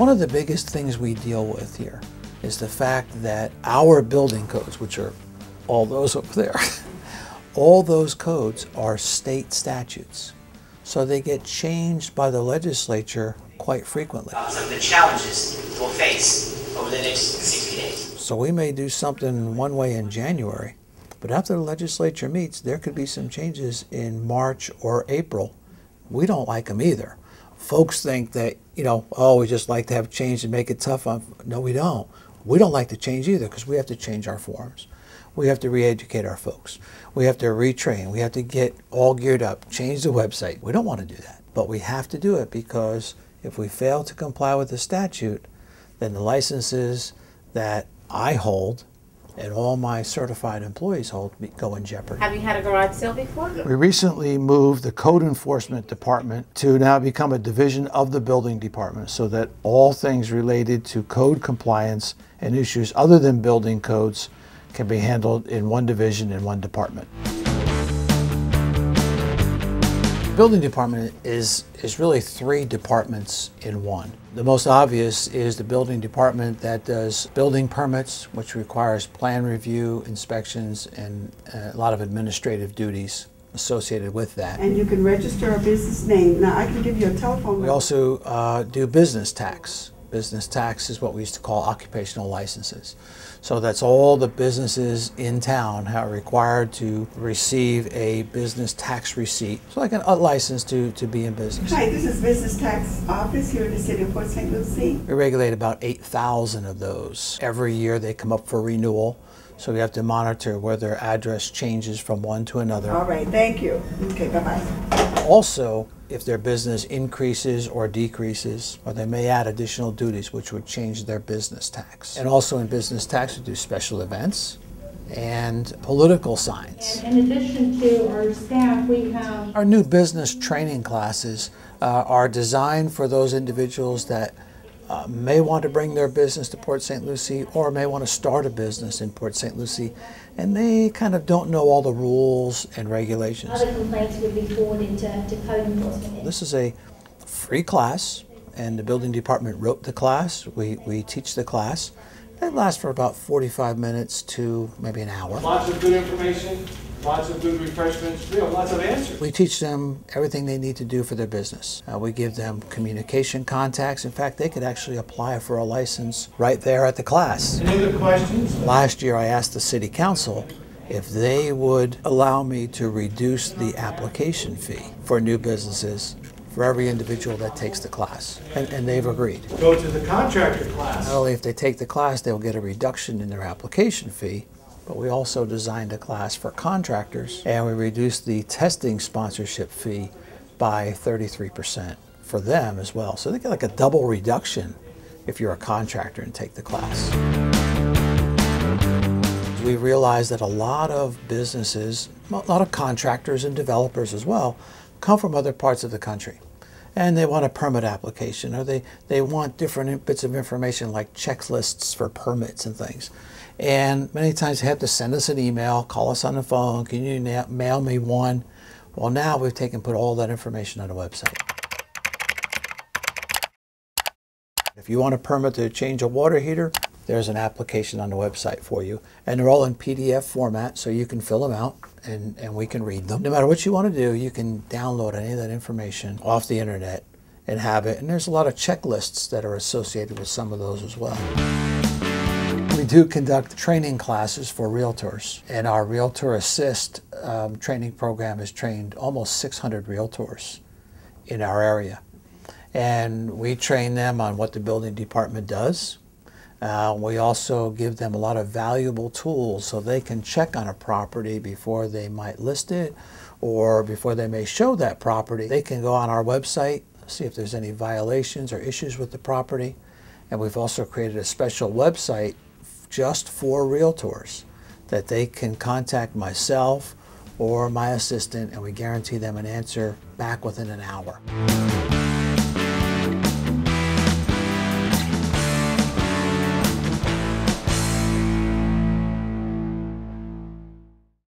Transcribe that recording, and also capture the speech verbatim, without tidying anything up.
One of the biggest things we deal with here is the fact that our building codes, which are all those up there, all those codes are state statutes. So they get changed by the legislature quite frequently. Uh, some of the challenges we'll face over the next sixty days. So we may do something one way in January, but after the legislature meets, there could be some changes in March or April. We don't like them either. Folks think that, you know, oh, we just like to have change and make it tough. No, we don't. We don't like to change either because we have to change our forms. We have to re-educate our folks. We have to retrain. We have to get all geared up, change the website. We don't want to do that, but we have to do it because if we fail to comply with the statute, then the licenses that I hold and all my certified employees hold go in jeopardy. Have you had a garage sale before? We recently moved the code enforcement department to now become a division of the building department so that all things related to code compliance and issues other than building codes can be handled in one division in one department. The building department is, is really three departments in one. The most obvious is the building department that does building permits, which requires plan review, inspections, and a lot of administrative duties associated with that. And you can register a business name. Now I can give you a telephone number. We also uh, do business tax. Business tax is what we used to call occupational licenses. So that's all the businesses in town are required to receive a business tax receipt. So like a license to, to be in business. Hi, this is Business Tax Office here in the city of Port Saint Lucie. We regulate about eight thousand of those. Every year they come up for renewal. So we have to monitor whether address changes from one to another. All right, thank you. Okay, bye-bye. Also, if their business increases or decreases, or they may add additional duties which would change their business tax. And also in business tax, we do special events and political signs. And in addition to our staff, we have... Our new business training classes uh, are designed for those individuals that uh, may want to bring their business to Port Saint Lucie or may want to start a business in Port Saint Lucie, and they kind of don't know all the rules and regulations. Other complaints would be forwarded to, to code enforcement. This is a free class, and the building department wrote the class. We, we teach the class. It lasts for about forty-five minutes to maybe an hour. Lots of good information, lots of good refreshments, you know, lots of answers. We teach them everything they need to do for their business. Uh, we give them communication contacts. In fact, they could actually apply for a license right there at the class. Any other questions? Last year I asked the city council if they would allow me to reduce the application fee for new businesses for every individual that takes the class, and, and they've agreed. Go to the contractor class. Not only if they take the class, they'll get a reduction in their application fee, but we also designed a class for contractors, and we reduced the testing sponsorship fee by thirty-three percent for them as well. So they get like a double reduction if you're a contractor and take the class. We realized that a lot of businesses, a lot of contractors and developers as well, come from other parts of the country, and they want a permit application, or they, they want different bits of information like checklists for permits and things. And many times they have to send us an email, call us on the phone, can you mail me one? Well, now we've taken put all that information on the website. If you want a permit to change a water heater, there's an application on the website for you. And they're all in P D F format, so you can fill them out. And, and we can read them. No matter what you want to do, you can download any of that information off the internet and have it. And there's a lot of checklists that are associated with some of those as well. We do conduct training classes for realtors, and our Realtor Assist um, training program has trained almost six hundred realtors in our area. And we train them on what the building department does. Uh, we also give them a lot of valuable tools so they can check on a property before they might list it or before they may show that property. They can go on our website, see if there's any violations or issues with the property. And we've also created a special website just for realtors that they can contact myself or my assistant, and we guarantee them an answer back within an hour.